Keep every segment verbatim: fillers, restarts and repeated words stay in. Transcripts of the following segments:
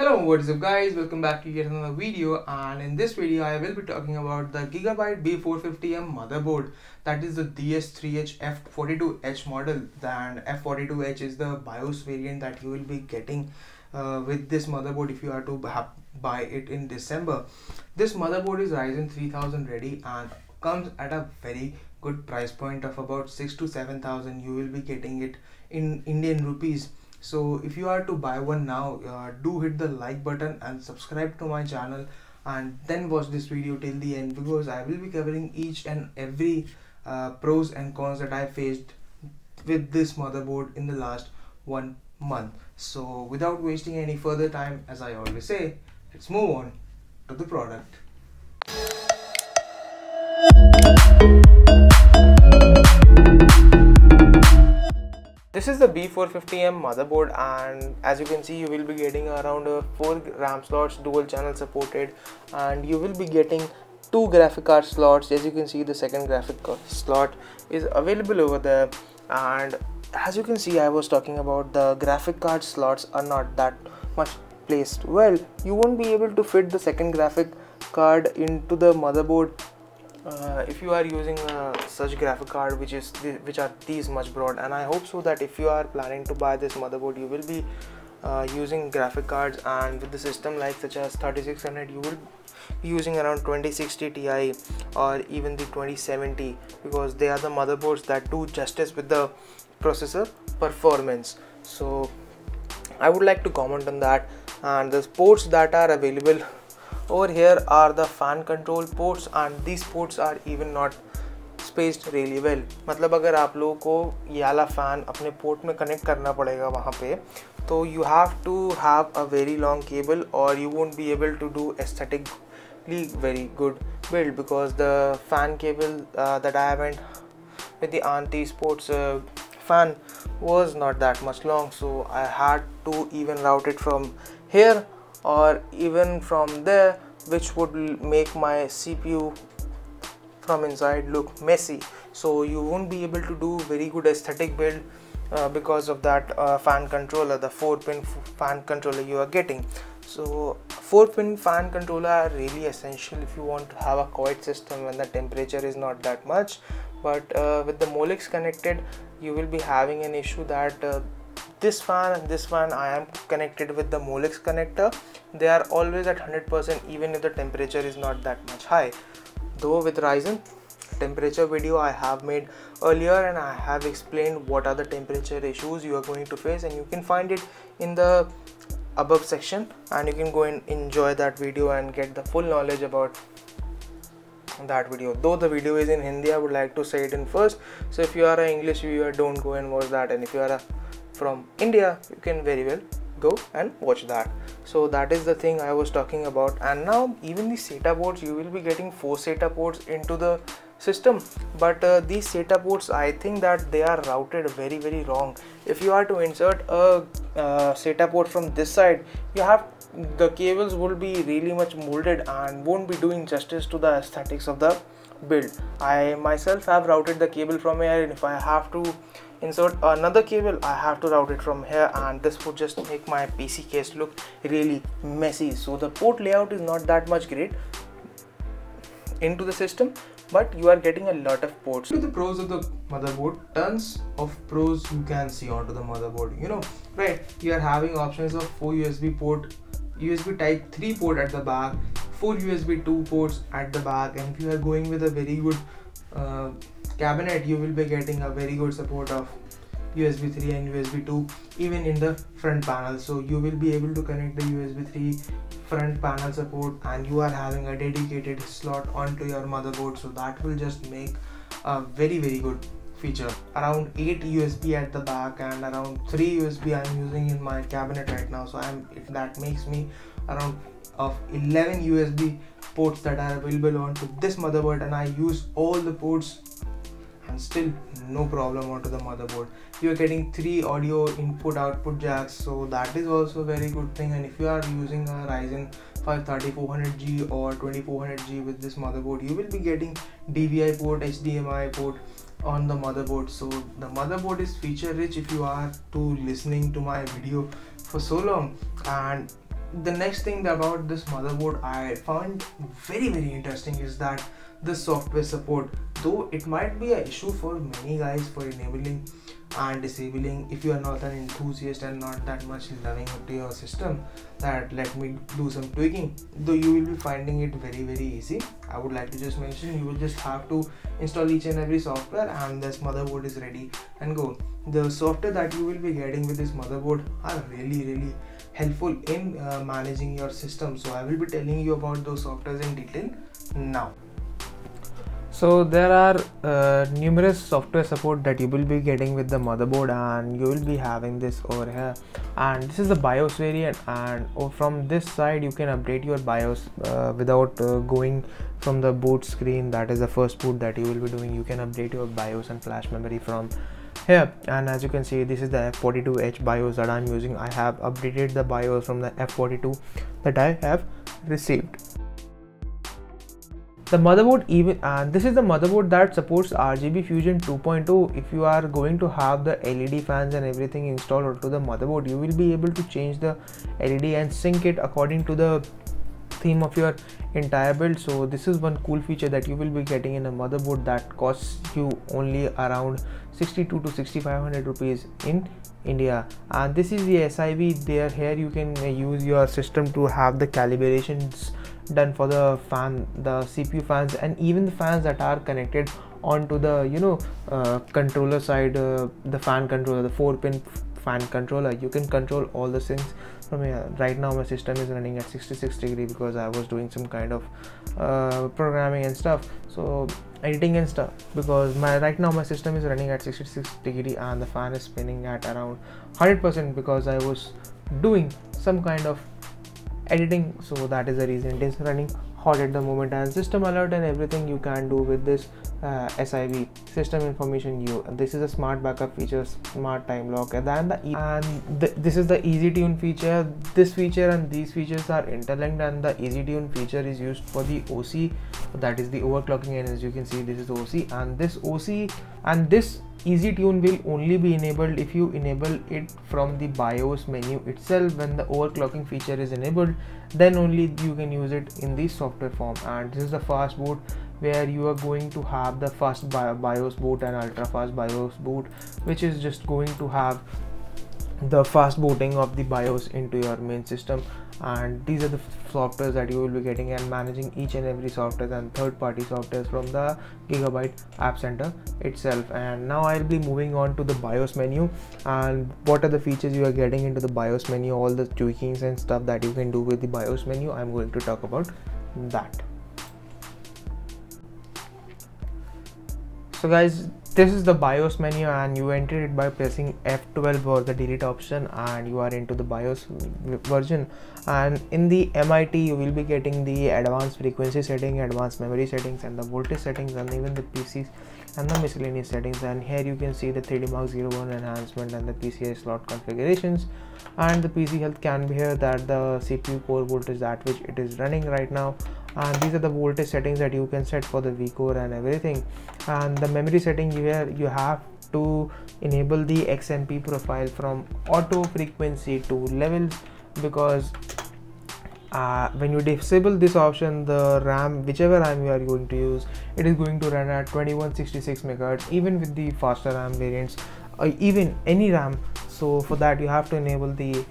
Hello, what is up guys, welcome back to yet another video. And in this video I will be talking about the Gigabyte B four fifty M motherboard, that is the D S three H F forty-two H model. And F forty-two H is the BIOS variant that you will be getting uh, with this motherboard if you are to buy it in December. This motherboard is Ryzen three thousand ready and comes at a very good price point of about six to seven thousand. You will be getting it in Indian rupees. So if you are to buy one now, uh, do hit the like button and subscribe to my channel, and then watch this video till the end, because I will be covering each and every uh, pros and cons that I faced with this motherboard in the last one month. So without wasting any further time, as I always say, let's move on to the product. This is the B four fifty M motherboard, and as you can see, you will be getting around uh, four RAM slots, dual channel supported, and you will be getting two graphic card slots. As you can see, the second graphic card slot is available over there. And as you can see, I was talking about the graphic card slots are not that much placed well. You won't be able to fit the second graphic card into the motherboard Uh, if you are using uh, such graphic card which is which are these much broad. And I hope so that if you are planning to buy this motherboard, you will be uh, using graphic cards, and with the system like such as thirty-six hundred, you will be using around twenty sixty Ti or even the twenty seventy, because they are the motherboards that do justice with the processor performance. So I would like to comment on that. And the ports that are available over here are the fan control ports, and these ports are even not spaced really well. मतलब अगर आप लोगों को ये वाला fan अपने port में connect करना पड़ेगा वहाँ पे, तो you have to have a very long cable or you won't be able to do aesthetically very good build, because the fan cable uh, that I went with the Auntie Sports uh, fan was not that much long, so I had to even route it from here or even from there, which would make my C P U from inside look messy. So you won't be able to do very good aesthetic build uh, because of that uh, fan controller, the four pin fan controller you are getting. So four pin fan controller are really essential if you want to have a quiet system when the temperature is not that much. But uh, with the Molex connected, you will be having an issue that uh, this fan and this fan I am connected with the Molex connector. They are always at one hundred percent even if the temperature is not that much high. Though with Ryzen temperature video I have made earlier, and I have explained what are the temperature issues you are going to face, and you can find it in the above section, and you can go and enjoy that video and get the full knowledge about that video. Though the video is in Hindi, I would like to say it in first, so if you are an English viewer, don't go and watch that, and if you are a from India, you can very well go and watch that. So that is the thing I was talking about. And now even the SATA ports, you will be getting four SATA ports into the system, but uh, these SATA ports, I think that they are routed very very wrong. If you are to insert a uh, SATA port from this side, you have the cables will be really much molded and won't be doing justice to the aesthetics of the build. I myself have routed the cable from here, and if I have to insert another cable, I have to route it from here, and this would just make my P C case look really messy. So the port layout is not that much great into the system, but you are getting a lot of ports. To the pros of the motherboard, tons of pros you can see onto the motherboard, you know, right? You are having options of four U S B port, U S B type three port at the back, four U S B two ports at the back, and if you are going with a very good uh, cabinet, you will be getting a very good support of U S B three and U S B two even in the front panel. So you will be able to connect the U S B three front panel support, and you are having a dedicated slot onto your motherboard, so that will just make a very very good feature. Around eight U S B at the back and around three U S B I am using in my cabinet right now, so I am if that makes me around of eleven U S B ports that are available onto this motherboard, and I use all the ports and still no problem onto the motherboard. You are getting three audio input output jacks, so that is also a very good thing. And if you are using a Ryzen five thirty-four hundred G or twenty-four hundred G with this motherboard, you will be getting D V I port, H D M I port on the motherboard. So the motherboard is feature rich if you are to listening to my video for so long. And the next thing about this motherboard I found very very interesting is that the software support, though it might be an issue for many guys for enabling and disabling if you are not an enthusiast and not that much loving to your system that let me do some tweaking, though you will be finding it very very easy. I would like to just mention you will just have to install each and every software and this motherboard is ready and go. The software that you will be getting with this motherboard are really really helpful in uh, managing your system, so I will be telling you about those softwares in detail now. So there are uh, numerous software support that you will be getting with the motherboard, and you will be having this over here, and this is the BIOS variant, and oh, from this side you can update your BIOS uh, without uh, going from the boot screen. That is the first boot that you will be doing. You can update your BIOS and flash memory from here, and as you can see this is the F forty-two H BIOS that I'm using. I have updated the BIOS from the F forty-two that I have received. The motherboard even uh, this is the motherboard that supports R G B Fusion two point oh. If you are going to have the L E D fans and everything installed onto the motherboard, you will be able to change the L E D and sync it according to the theme of your entire build. So this is one cool feature that you will be getting in a motherboard that costs you only around sixty-two to sixty-five hundred rupees in India. And this is the S I B there. Here you can use your system to have the calibrations done for the fan, the C P U fans, and even the fans that are connected onto the you know uh, controller side, uh, the fan controller, the four pin fan controller. You can control all the things from here. Right now my system is running at sixty-six degree because I was doing some kind of uh, programming and stuff, so editing and stuff, because my right now my system is running at sixty-six degree and the fan is spinning at around one hundred percent because I was doing some kind of editing. So that is the reason it is running hot at the moment, and system alert and everything you can do with this uh, S I B system information. You this is a smart backup feature, smart time lock, and then the e and th this is the easy tune feature. This feature and these features are interlinked, and the easy tune feature is used for the O C, that is the overclocking, and as you can see this is the O C, and this O C and this easy tune will only be enabled if you enable it from the BIOS menu itself. When the overclocking feature is enabled, then only you can use it in the software form. And this is the fast boot where you are going to have the fast BIOS boot and ultra fast BIOS boot, which is just going to have the fast booting of the BIOS into your main system. And these are the softwares that you will be getting, and managing each and every software and third party softwares from the Gigabyte App Center itself. And now I'll be moving on to the BIOS menu and what are the features you are getting into the BIOS menu, all the tweakings and stuff that you can do with the BIOS menu. I'm going to talk about that. So guys, this is the BIOS menu, and you enter it by pressing F twelve or the delete option, and you are into the BIOS version. And in the M I T you will be getting the advanced frequency setting, advanced memory settings, and the voltage settings, and even the P Cs and the miscellaneous settings. And here you can see the three D mark zero one enhancement and the P C I slot configurations, and the P C health can be here, that the C P U core voltage at which it is running right now. And these are the voltage settings that you can set for the vCore and everything. And the memory setting, here you have to enable the X M P profile from auto frequency to levels, because uh, when you disable this option, the RAM, whichever RAM you are going to use, it is going to run at twenty-one sixty-six megahertz even with the faster RAM variants, or even any RAM. So for that you have to enable the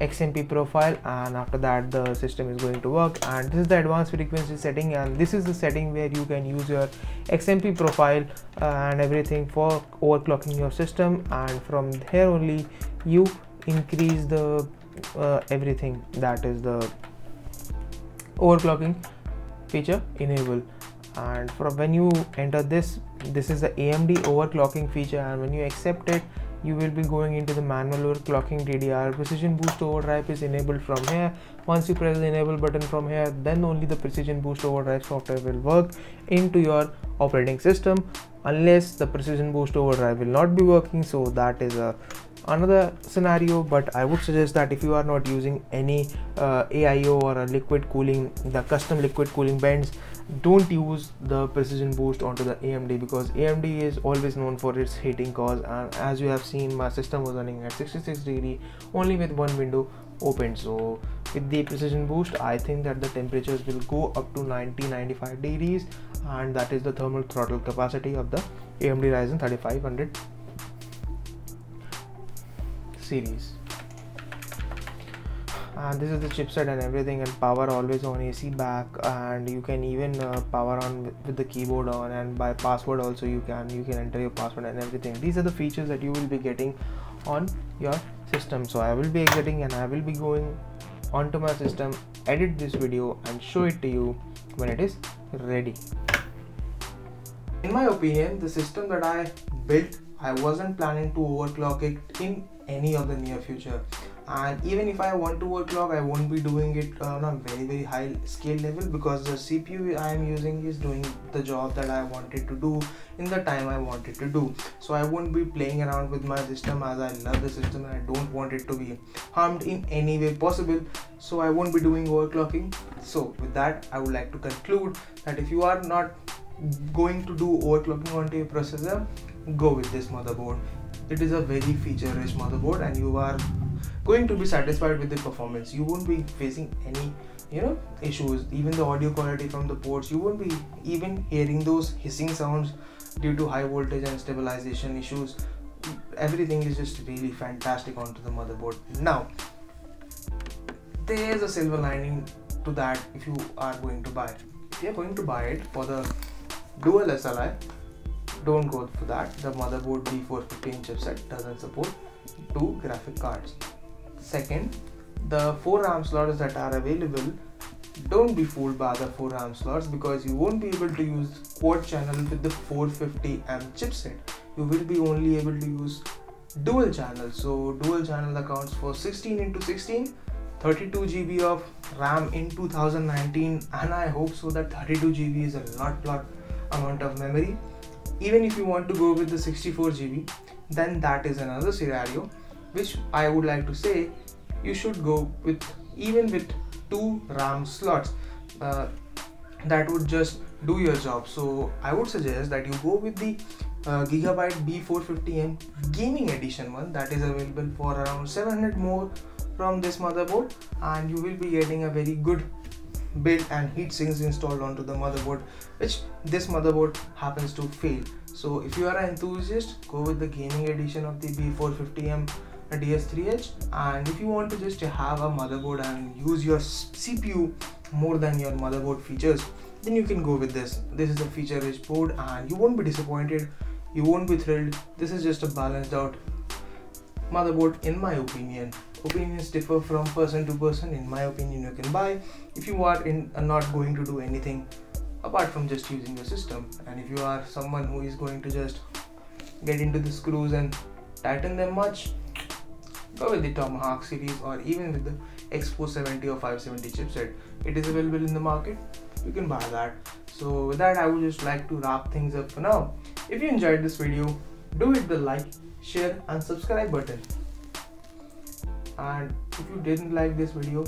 X M P profile, and after that the system is going to work. And this is the advanced frequency setting, and this is the setting where you can use your X M P profile uh, and everything for overclocking your system, and from here only you increase the uh, everything, that is the overclocking feature enable. And from when you enter this, this is the A M D overclocking feature, and when you accept it, you will be going into the manual overclocking D D R. Precision Boost Overdrive is enabled from here. Once you press the enable button from here, then only the Precision Boost Overdrive software will work into your operating system, unless the Precision Boost Overdrive will not be working. So that is a another scenario, but I would suggest that if you are not using any uh, A I O or a liquid cooling, the custom liquid cooling vents, don't use the Precision Boost onto the A M D, because A M D is always known for its heating cause. And as you have seen, my system was running at sixty-six degree only with one window open. So with the precision boost, I think that the temperatures will go up to ninety ninety-five degrees, and that is the thermal throttle capacity of the A M D Ryzen thirty-five hundred series. And this is the chipset and everything, and power always on A C back, and you can even uh, power on with, with the keyboard on, and by password also you can you can enter your password and everything. These are the features that you will be getting on your system. So I will be exiting and I will be going onto my system, edit this video and show it to you when it is ready. In my opinion, the system that I built, I wasn't planning to overclock it in any of the near future. And even if I want to overclock, I won't be doing it on a very very high scale level, because the C P U I am using is doing the job that I wanted to do in the time I wanted to do. So I won't be playing around with my system, as I love the system and I don't want it to be harmed in any way possible. So I won't be doing overclocking. So with that, I would like to conclude that if you are not going to do overclocking onto your processor, go with this motherboard. It is a very feature rich motherboard and you are going to be satisfied with the performance. You won't be facing any you know issues. Even the audio quality from the ports, you won't be even hearing those hissing sounds due to high voltage and stabilization issues. Everything is just really fantastic onto the motherboard. Now there is a silver lining to that. If you are going to buy it, if you are going to buy it for the dual S L I, don't go for that. The motherboard B four fifty chipset doesn't support two graphic cards. Second, the four RAM slots that are available, don't be fooled by the four RAM slots, because you won't be able to use quad channel with the four fifty M chipset. You will be only able to use dual channel. So dual channel accounts for sixteen into sixteen, thirty-two G B of RAM in two thousand nineteen, and I hope so that thirty-two G B is a lot lot amount of memory. Even if you want to go with the sixty-four G B, then that is another scenario, which I would like to say you should go with, even with two RAM slots, uh, that would just do your job. So I would suggest that you go with the uh, Gigabyte B four fifty M Gaming Edition one, that is available for around seven hundred more from this motherboard, and you will be getting a very good build and heat sinks installed onto the motherboard, which this motherboard happens to fail. So if you are an enthusiast, go with the gaming edition of the B four fifty M D S three H, and if you want to just have a motherboard and use your C P U more than your motherboard features, then you can go with this. This is a feature rich board and you won't be disappointed, you won't be thrilled. This is just a balanced out motherboard in my opinion. Opinions differ from person to person. In my opinion, you can buy if you are in uh, not going to do anything apart from just using your system, and if you are someone who is going to just get into the screws and tighten them much, go with the Tomahawk series or even with the X four seventy or five seventy chipset. It is available in the market, you can buy that. So with that, I would just like to wrap things up for now. If you enjoyed this video, do hit the like, share and subscribe button, and if you didn't like this video,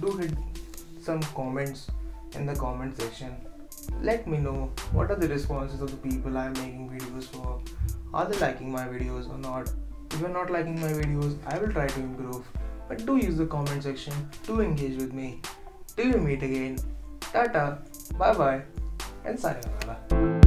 do hit some comments in the comment section. Let me know what are the responses of the people I am making videos for. Are they liking my videos or not? If you are not liking my videos, I will try to improve, but do use the comment section to engage with me. Till we meet again, tata, bye bye and sayonara.